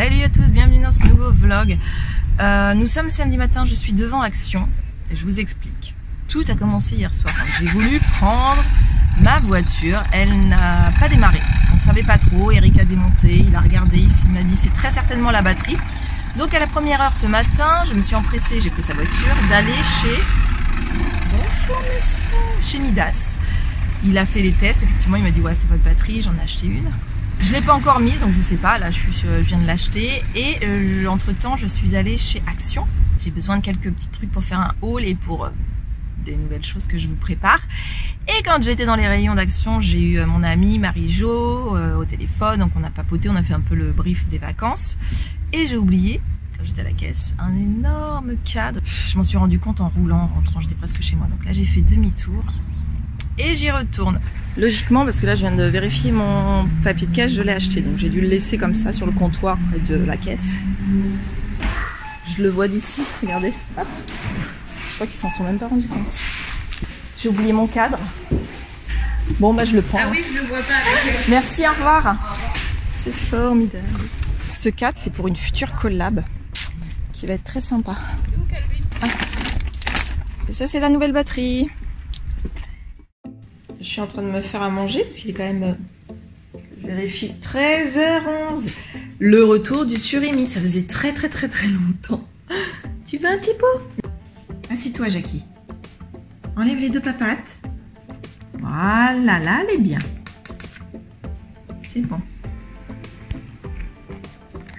Salut à tous, bienvenue dans ce nouveau vlog. Nous sommes samedi matin, je suis devant Action et je vous explique. Tout a commencé hier soir. J'ai voulu prendre ma voiture, elle n'a pas démarré. On ne savait pas trop, Eric a démonté, il a regardé ici, il m'a dit c'est très certainement la batterie. Donc à la première heure ce matin, je me suis empressée, j'ai pris sa voiture, d'aller chez... Bonjour monsieur, chez Midas. Il a fait les tests, effectivement il m'a dit ouais c'est votre batterie, j'en ai acheté une. Je ne l'ai pas encore mise, donc je ne sais pas, là je viens de l'acheter. Et entre temps je suis allée chez Action. J'ai besoin de quelques petits trucs pour faire un haul et pour des nouvelles choses que je vous prépare. Et quand j'étais dans les rayons d'Action, j'ai eu mon amie Marie-Jo au téléphone. Donc on a papoté, on a fait un peu le brief des vacances. Et j'ai oublié, quand j'étais à la caisse, un énorme cadre. Je m'en suis rendu compte en roulant, en rentrant, j'étais presque chez moi. Donc là j'ai fait demi-tour. Et j'y retourne. Logiquement, parce que là je viens de vérifier mon papier de caisse, je l'ai acheté. Donc j'ai dû le laisser comme ça sur le comptoir près de la caisse. Je le vois d'ici, regardez. Hop. Je crois qu'ils s'en sont même pas rendus compte. J'ai oublié mon cadre. Bon bah je le prends. Ah oui, je le vois pas avec eux. Merci, au revoir. C'est formidable. Ce cadre, c'est pour une future collab qui va être très sympa. Ah. Et ça, c'est la nouvelle batterie. Je suis en train de me faire à manger parce qu'il est quand même, je vérifie, 13h11. Le retour du surimi, ça faisait très longtemps. Tu veux un petit pot? Assis-toi Jackie. Enlève les deux papates. Voilà, là elle est bien. C'est bon.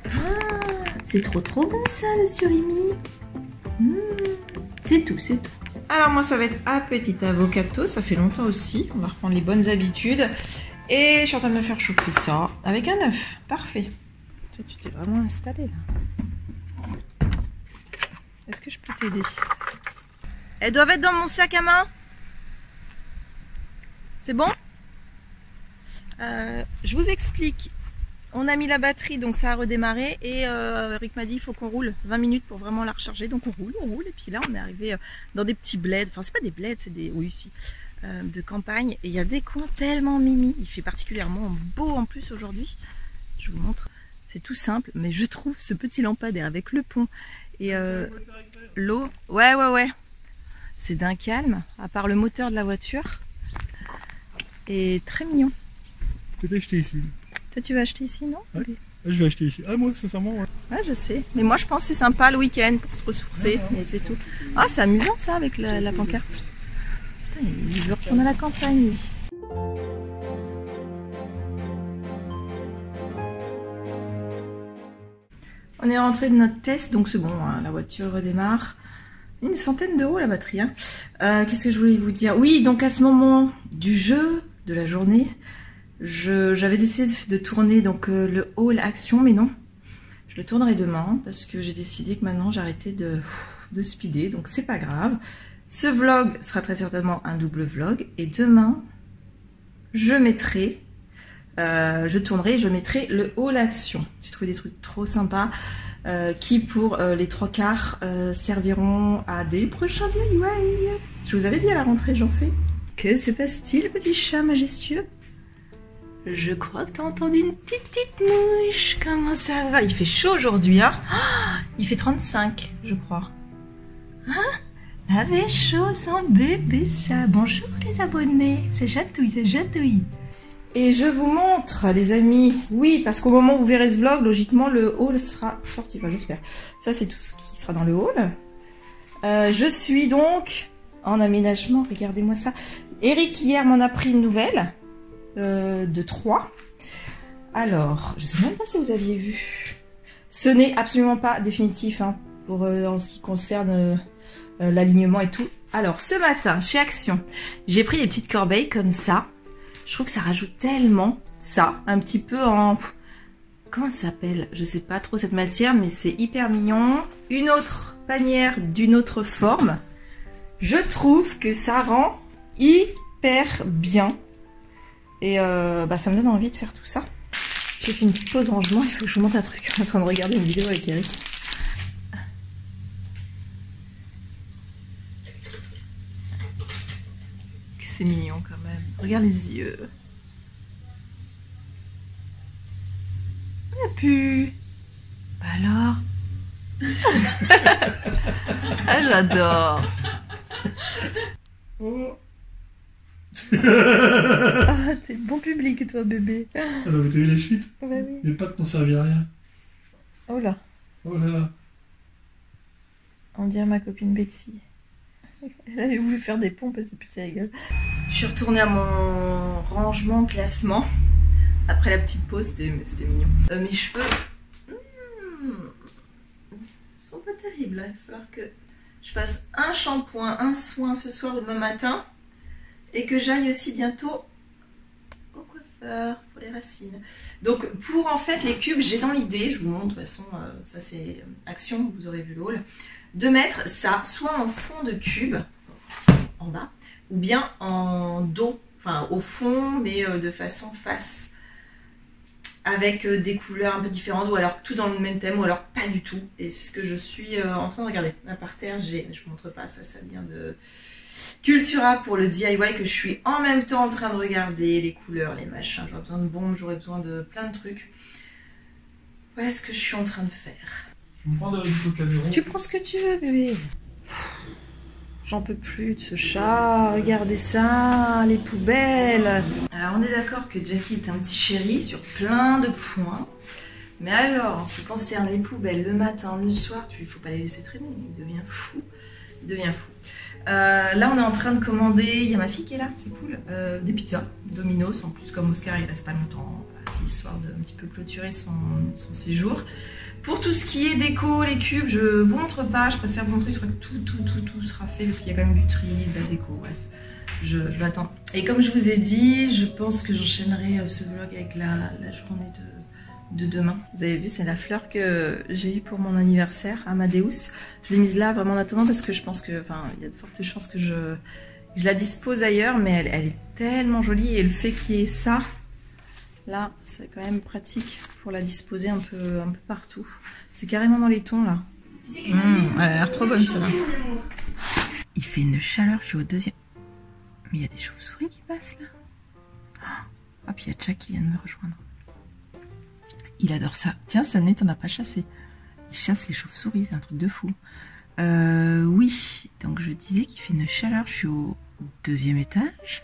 Ah, c'est trop bon ça le surimi. Mmh. C'est tout, c'est tout. Alors moi ça va être à Petit Avocato, ça fait longtemps aussi, on va reprendre les bonnes habitudes. Et je suis en train de me faire chauffer ça avec un œuf, parfait. Tu t'es vraiment installée là. Est-ce que je peux t'aider? Elles doivent être dans mon sac à main. C'est bon? Je vous explique, on a mis la batterie donc ça a redémarré et Eric m'a dit il faut qu'on roule 20 minutes pour vraiment la recharger, donc on roule et puis là on est arrivé dans des petits bleds, enfin c'est pas des bleds, c'est des, oui si, de campagne, et il y a des coins tellement mimi, il fait particulièrement beau en plus aujourd'hui, je vous montre, c'est tout simple mais je trouve ce petit lampadaire avec le pont et l'eau, ouais, c'est d'un calme à part le moteur de la voiture et très mignon. Peut-être acheter ici. Toi, tu vas acheter ici, non? Ouais, je vais acheter ici. Ah, moi, sincèrement, ouais. Ouais, je sais. Mais moi, je pense que c'est sympa le week-end pour se ressourcer. Ouais, mais c'est tout. Ah, c'est amusant ça avec la pancarte. Putain, il veut retourner à la campagne, lui. On est rentré de notre test, donc c'est bon, hein, la voiture redémarre. Une centaine d'euros la batterie. Hein. Qu'est-ce que je voulais vous dire? Oui, donc à ce moment du jeu, de la journée, j'avais décidé de tourner donc le haul Action, mais non, je le tournerai demain parce que j'ai décidé que maintenant j'arrêtais de speeder, donc c'est pas grave. Ce vlog sera très certainement un double vlog et demain je tournerai, je mettrai le haul Action. J'ai trouvé des trucs trop sympas qui pour les trois quarts serviront à des prochains DIY. Je vous avais dit à la rentrée, j'en fais. Que se passe-t-il, petit chat majestueux? Je crois que t'as entendu une petite mouche. Comment ça va? Il fait chaud aujourd'hui, hein? Oh, il fait 35, je crois. Hein? Avait chaud sans bébé, ça. Bonjour les abonnés. Ça chatouille, ça chatouille. Et je vous montre, les amis. Oui, parce qu'au moment où vous verrez ce vlog, logiquement, le haul sera sorti. Enfin, j'espère. Ça, c'est tout ce qui sera dans le haul. Je suis donc en aménagement. Regardez-moi ça. Eric, hier, m'en a pris une nouvelle. De 3. Alors, je sais même pas si vous aviez vu. Ce n'est absolument pas définitif hein, pour, en ce qui concerne l'alignement et tout. Alors, ce matin, chez Action, j'ai pris des petites corbeilles comme ça. Je trouve que ça rajoute tellement ça, un petit peu en... Comment ça s'appelle? Je sais pas trop cette matière, mais c'est hyper mignon. Une autre panière d'une autre forme. Je trouve que ça rend hyper bien. Et bah ça me donne envie de faire tout ça. J'ai fait une petite pause rangement, il faut que je vous montre un truc. Je suis en train de regarder une vidéo avec Eric. Que c'est mignon quand même. Regarde les yeux. Il a pu. alors? Ah, j'adore. Oh. Ah, t'es bon public, toi, bébé. Ah non, mais t'as vu la chute? Ouais, oui. Les pattes n'ont servi à rien. Oh là. Oh là là. On dirait ma copine Betsy. Elle avait voulu faire des pompes, elle s'est putée la gueule. Je suis retournée à mon rangement classement. Après la petite pause, c'était mignon. Mes cheveux... Ils sont pas terribles, là. Il va falloir que je fasse un shampoing, un soin ce soir ou demain matin. Et que j'aille aussi bientôt au coiffeur pour les racines. Donc pour en fait les cubes, j'ai dans l'idée, je vous montre de toute façon, ça c'est Action, vous aurez vu l'haul, de mettre ça soit en fond de cube, en bas, ou bien en dos, enfin au fond, mais de façon face, avec des couleurs un peu différentes, ou alors tout dans le même thème, ou alors pas du tout. Et c'est ce que je suis en train de regarder. Là par terre, j'ai, je vous montre pas, ça vient de... Cultura pour le DIY que je suis en même temps en train de regarder, les couleurs, les machins, j'aurais besoin de bombes, j'aurais besoin de plein de trucs. Voilà ce que je suis en train de faire. Je prends de l'occasion. Tu prends ce que tu veux, bébé. J'en peux plus de ce chat, regardez ça, les poubelles. Alors on est d'accord que Jackie est un petit chéri sur plein de points. Mais alors, en ce qui concerne les poubelles, le matin, le soir, il ne faut pas les laisser traîner, il devient fou. Il devient fou. Là, on est en train de commander, il y a ma fille qui est là, c'est cool, des pizzas, Domino's, en plus comme Oscar il reste pas longtemps, voilà, c'est histoire de un petit peu clôturer son séjour. Pour tout ce qui est déco, les cubes, je vous montre pas, je préfère vous montrer, je crois que tout sera fait parce qu'il y a quand même du tri, de la déco, bref, je l'attends. Et comme je vous ai dit, je pense que j'enchaînerai ce vlog avec la journée de demain. Vous avez vu, c'est la fleur que j'ai eue pour mon anniversaire, Amadeus. Je l'ai mise là vraiment en attendant parce que je pense que, enfin, il y a de fortes chances que je la dispose ailleurs, mais elle est tellement jolie et le fait qu'il y ait ça, là, c'est quand même pratique pour la disposer un peu partout. C'est carrément dans les tons là. Elle a l'air trop bonne celle-là. Il fait une chaleur, je suis au deuxième. Mais il y a des chauves-souris qui passent là. Ah, puis il y a Jack qui vient de me rejoindre. Il adore ça. Tiens, Sané, t'en as pas chassé. Il chasse les chauves-souris, c'est un truc de fou. Oui, donc je disais qu'il fait une chaleur. Je suis au deuxième étage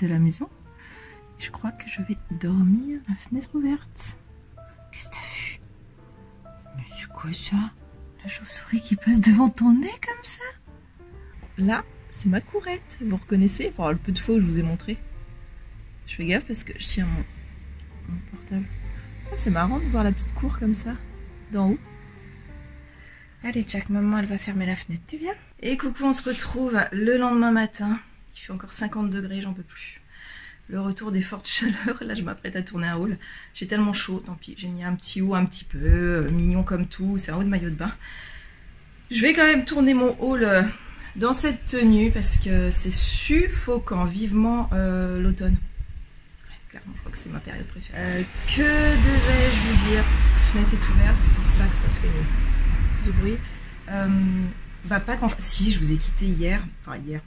de la maison. Je crois que je vais dormir la fenêtre ouverte. Qu'est-ce que t'as vu? Mais c'est quoi ça? La chauve-souris qui passe devant ton nez comme ça? Là, c'est ma courette. Vous reconnaissez? Enfin, le peu de fois que je vous ai montré. Je fais gaffe parce que je tiens mon portable. C'est marrant de voir la petite cour comme ça, d'en haut. Allez Jack, maman elle va fermer la fenêtre, tu viens? Et coucou, on se retrouve le lendemain matin. Il fait encore 50 degrés, j'en peux plus. Le retour des fortes chaleurs, là je m'apprête à tourner un haul. J'ai tellement chaud, tant pis, j'ai mis un petit haut un petit peu, mignon comme tout, c'est un haut de maillot de bain. Je vais quand même tourner mon haul dans cette tenue parce que c'est suffocant, vivement l'automne. Je crois que c'est ma période préférée. Que devais-je vous dire? La fenêtre est ouverte, c'est pour ça que ça fait du bruit. Bah pas quand je... Si, je vous ai quitté hier, enfin hier,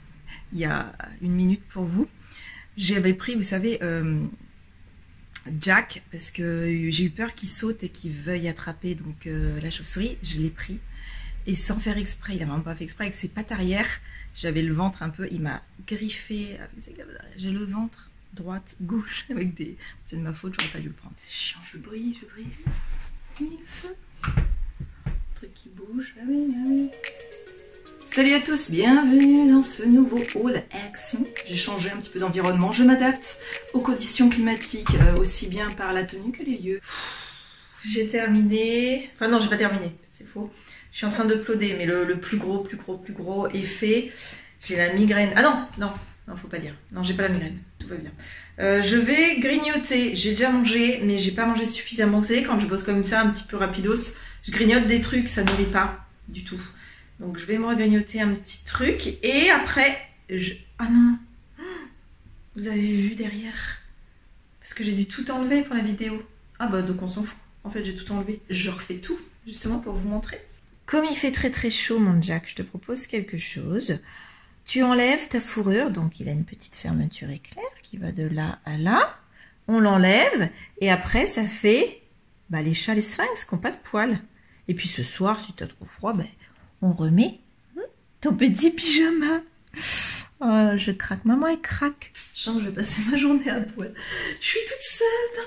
il y a une minute pour vous. J'avais pris, vous savez, Jack, parce que j'ai eu peur qu'il saute et qu'il veuille attraper donc la chauve-souris. Je l'ai pris. Et sans faire exprès, il n'a vraiment pas fait exprès, avec ses pattes arrière, j'avais le ventre un peu, il m'a griffé. J'ai le ventre droite, gauche, avec des... C'est de ma faute, j'aurais pas dû le prendre. C'est chiant, je brille. Mille feux. Un truc qui bouge. Ah oui, ah oui. Salut à tous, bienvenue dans ce nouveau haul Action. J'ai changé un petit peu d'environnement. Je m'adapte aux conditions climatiques, aussi bien par la tenue que les lieux. J'ai terminé... Enfin non, j'ai pas terminé, c'est faux. Je suis en train de uploader, mais le plus gros effet. J'ai la migraine. Ah non, faut pas dire. Non, j'ai pas la migraine. Tout va bien. Je vais grignoter. J'ai déjà mangé, mais j'ai pas mangé suffisamment. Vous savez, quand je bosse comme ça, un petit peu rapidos, je grignote des trucs, ça nourrit pas du tout. Donc, je vais me regrignoter un petit truc. Et après, Ah non! Vous avez vu derrière? Parce que j'ai dû tout enlever pour la vidéo. Ah bah, donc on s'en fout. En fait, j'ai tout enlevé. Je refais tout, justement, pour vous montrer. Comme il fait très très chaud, mon Jack, je te propose quelque chose. Tu enlèves ta fourrure, donc il a une petite fermeture éclair qui va de là à là. On l'enlève et après ça fait bah, les chats, les sphinx qui n'ont pas de poils. Et puis ce soir, si tu as trop froid, ben, on remet ton petit pyjama. Oh, je craque. Maman, elle craque. Genre, je vais passer ma journée à poil. Je suis toute seule dans la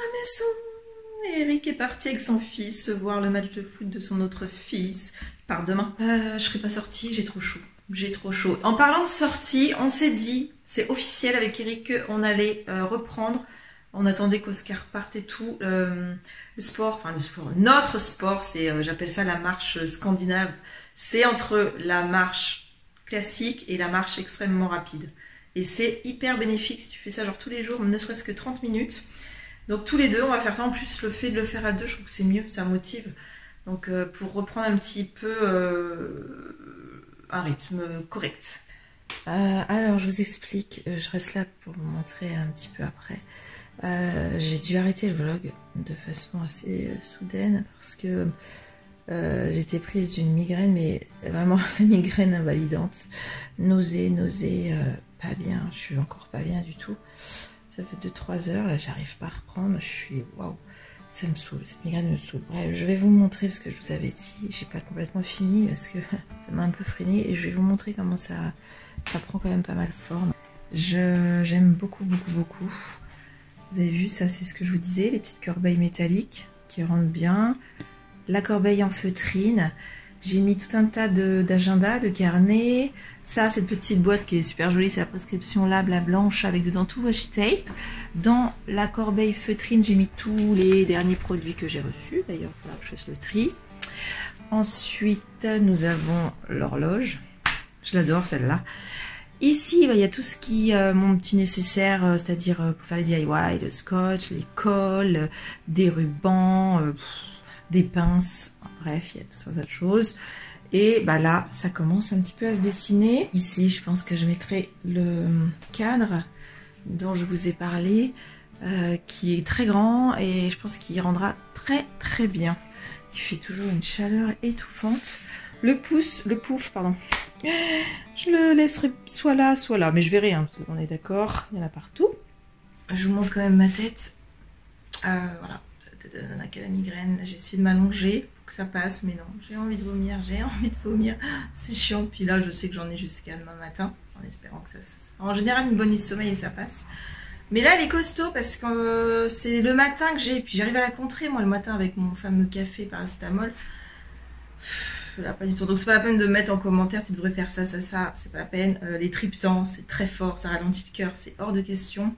maison. Eric est parti avec son fils voir le match de foot de son autre fils. Il part demain. Je serai pas sortie, j'ai trop chaud. J'ai trop chaud. En parlant de sortie, on s'est dit, c'est officiel avec Eric, qu'on allait reprendre. On attendait qu'Oscar parte et tout. Le sport, enfin le sport, notre sport, c'est, j'appelle ça la marche scandinave. C'est entre la marche classique et la marche extrêmement rapide. Et c'est hyper bénéfique si tu fais ça genre tous les jours, ne serait-ce que 30 minutes. Donc tous les deux, on va faire ça. En plus, le fait de le faire à deux, je trouve que c'est mieux, ça motive. Donc pour reprendre un petit peu un rythme correct. Alors, je vous explique. Je reste là pour vous montrer un petit peu après. J'ai dû arrêter le vlog de façon assez soudaine parce que j'étais prise d'une migraine, mais vraiment la migraine invalidante. Nausée, pas bien. Je suis encore pas bien du tout. Ça fait 2-3 heures, là j'arrive pas à reprendre, je suis... Waouh, ça me saoule, cette migraine me saoule. Bref, je vais vous montrer, parce que je vous avais dit, j'ai pas complètement fini, parce que ça m'a un peu freinée, et je vais vous montrer comment ça prend quand même pas mal forme. J'aime beaucoup. Vous avez vu, ça c'est ce que je vous disais, les petites corbeilles métalliques qui rentrent bien. La corbeille en feutrine. J'ai mis tout un tas d'agendas, de carnets. Ça, cette petite boîte qui est super jolie, c'est la prescription Lab, la blanche, avec dedans tout washi tape. Dans la corbeille feutrine, j'ai mis tous les derniers produits que j'ai reçus. D'ailleurs, il faudra que je fasse le tri. Ensuite, nous avons l'horloge. Je l'adore, celle-là. Ici, il y a tout ce qui mon petit nécessaire, c'est-à-dire pour faire les DIY, le scotch, les colles, des rubans, des pinces... Bref, il y a tout un tas de choses. Et bah là, ça commence un petit peu à se dessiner. Ici, je pense que je mettrai le cadre dont je vous ai parlé, qui est très grand et je pense qu'il rendra très bien. Il fait toujours une chaleur étouffante. Le pouf, pardon. Je le laisserai soit là, mais je verrai, hein, parce qu'on est d'accord, il y en a partout. Je vous montre quand même ma tête. Voilà, tête de nana qui a la migraine. J'ai essayé de m'allonger. Ça passe, mais non, j'ai envie de vomir, c'est chiant. Puis là, je sais que j'en ai jusqu'à demain matin, en espérant que ça... En général, une bonne nuit de sommeil et ça passe. Mais là, elle est costaud parce que c'est le matin que j'ai... Puis j'arrive à la contrer, moi, le matin, avec mon fameux café paracétamol. Là, pas du tout. Donc, c'est pas la peine de mettre en commentaire, tu devrais faire ça, c'est pas la peine. Les triptans, c'est très fort, ça ralentit le cœur, c'est hors de question.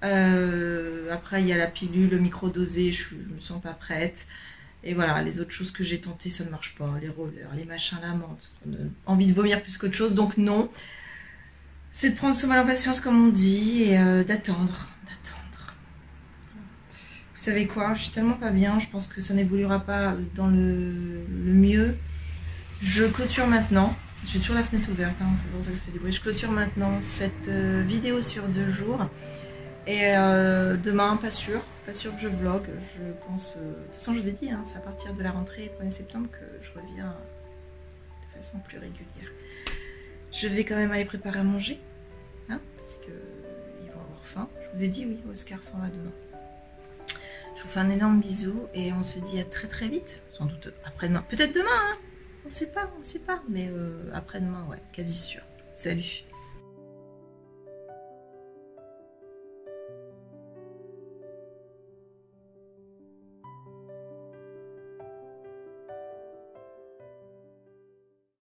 Après, il y a la pilule, le micro-dosé, je me sens pas prête. Et voilà, les autres choses que j'ai tentées, ça ne marche pas. Les rollers, les machins, la menthe. Ça me donne envie de vomir plus qu'autre chose. Donc non, c'est de prendre son mal en patience, comme on dit, et d'attendre. Vous savez quoi, je suis tellement pas bien. Je pense que ça n'évoluera pas dans le mieux. Je clôture maintenant. J'ai toujours la fenêtre ouverte, hein, c'est pour ça que ça fait du bruit. Je clôture maintenant cette vidéo sur 2 jours. Et demain, pas sûr que je vlog, je pense... de toute façon, je vous ai dit, hein, c'est à partir de la rentrée 1er septembre que je reviens de façon plus régulière. Je vais quand même aller préparer à manger, hein, parce qu'ils vont avoir faim. Je vous ai dit, oui, Oscar s'en va demain. Je vous fais un énorme bisou et on se dit à très vite, sans doute après-demain. Peut-être demain, hein, on ne sait pas, mais après-demain, ouais, quasi sûr. Salut.